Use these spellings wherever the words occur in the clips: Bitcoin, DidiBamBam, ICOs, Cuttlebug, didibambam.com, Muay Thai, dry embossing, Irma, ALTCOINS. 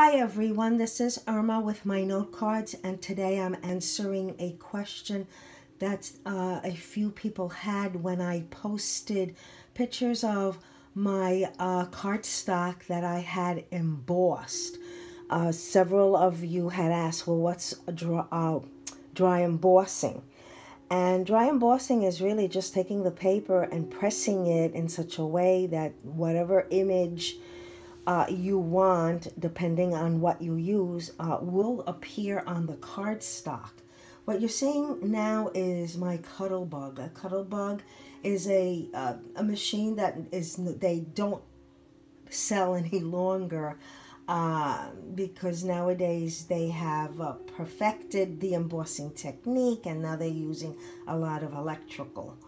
Hi everyone, this is Irma with my note cards, and today I'm answering a question that a few people had when I posted pictures of my cardstock that I had embossed. Several of you had asked, well, what's dry embossing? And dry embossing is really just taking the paper and pressing it in such a way that whatever image you want, depending on what you use, will appear on the cardstock. What you're seeing now is my Cuttlebug. A Cuttlebug is a machine that they don't sell any longer because nowadays they have perfected the embossing technique, and now they're using a lot of electrical.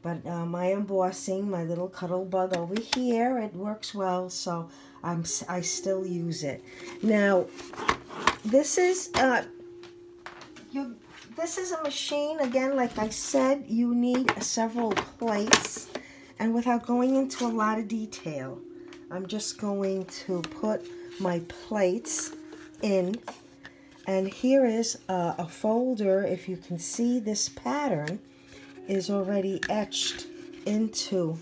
But my embossing, my little Cuttlebug over here, it works well, so I still use it. Now, this is a machine, again, like I said, you need several plates. And without going into a lot of detail, I'm just going to put my plates in. And here is a folder, if you can see this pattern is already etched into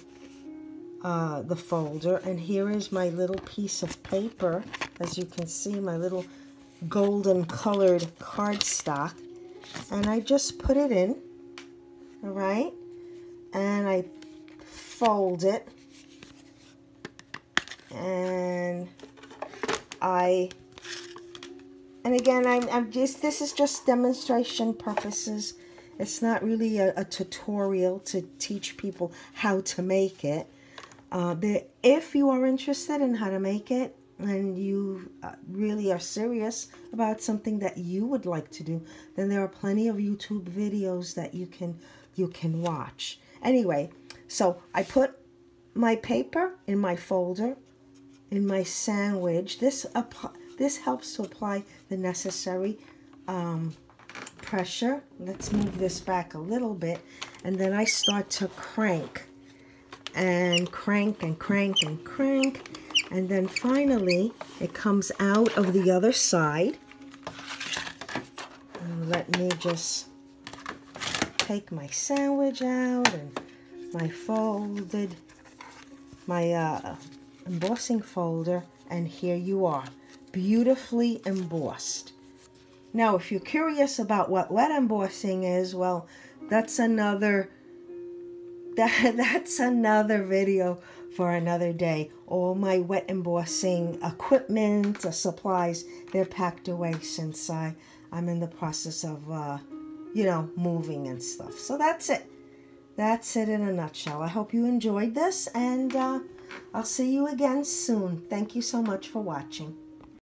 the folder, and here is my little piece of paper. As you can see, my little golden colored cardstock, and I just put it in, all right, and I fold it, and this is just demonstration purposes. It's not really a tutorial to teach people how to make it. But if you are interested in how to make it and you really are serious about something that you would like to do, then there are plenty of YouTube videos that you can watch. Anyway, so I put my paper in my folder, in my sandwich. This helps to apply the necessary pressure. Let's move this back a little bit, and then I start to crank and crank and crank and crank, and then finally it comes out of the other side. And let me just take my sandwich out and my embossing folder, and here you are, beautifully embossed. Now, if you're curious about what wet embossing is, well, that's another video for another day. All my wet embossing equipment, supplies, they're packed away since I'm in the process of, moving and stuff. So that's it. That's it in a nutshell. I hope you enjoyed this, and I'll see you again soon. Thank you so much for watching.